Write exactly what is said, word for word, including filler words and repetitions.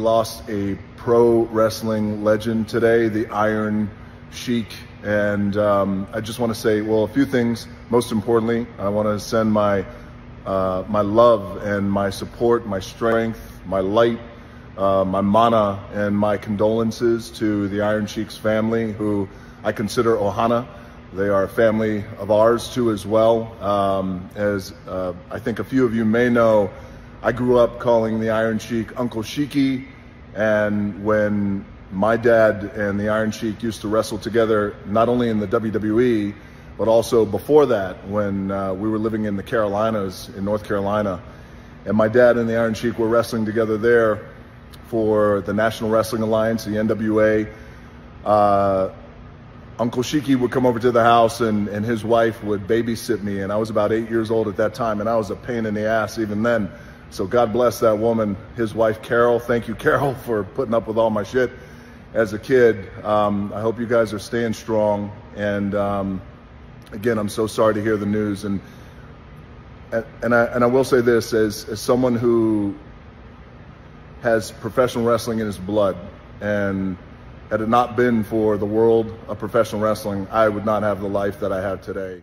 lost a pro wrestling legend today, the Iron Sheik. And um, I just want to say, well, a few things. Most importantly, I want to send my uh, my love and my support, my strength, my light, uh, my mana, and my condolences to the Iron Sheik's family, who I consider Ohana. They are a family of ours too, as well. Um, as uh, I think a few of you may know, I grew up calling the Iron Sheik Uncle Sheiky, and when my dad and the Iron Sheik used to wrestle together, not only in the W W E, but also before that, when uh, we were living in the Carolinas, in North Carolina. And my dad and the Iron Sheik were wrestling together there for the National Wrestling Alliance, the N W A. Uh, Uncle Sheiky would come over to the house, and, and his wife would babysit me, and I was about eight years old at that time, and I was a pain in the ass even then. So God bless that woman, his wife Carol. Thank you, Carol, for putting up with all my shit as a kid. Um, I hope you guys are staying strong. And um, again, I'm so sorry to hear the news. And and I, and I will say this, as, as someone who has professional wrestling in his blood, and had it not been for the world of professional wrestling, I would not have the life that I have today.